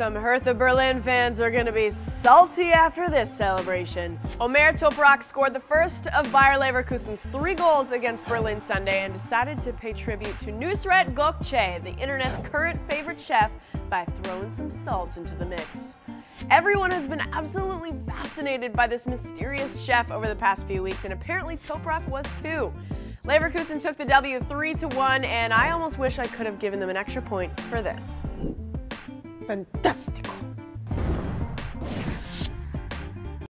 Some Hertha Berlin fans are going to be salty after this celebration. Omer Toprak scored the first of Bayer Leverkusen's 3 goals against Berlin Sunday and decided to pay tribute to Nusret Gökce, the internet's current favorite chef, by throwing some salt into the mix. Everyone has been absolutely fascinated by this mysterious chef over the past few weeks, and apparently Toprak was too. Leverkusen took the W 3-1, and I almost wish I could have given them an extra point for this. Fantastic.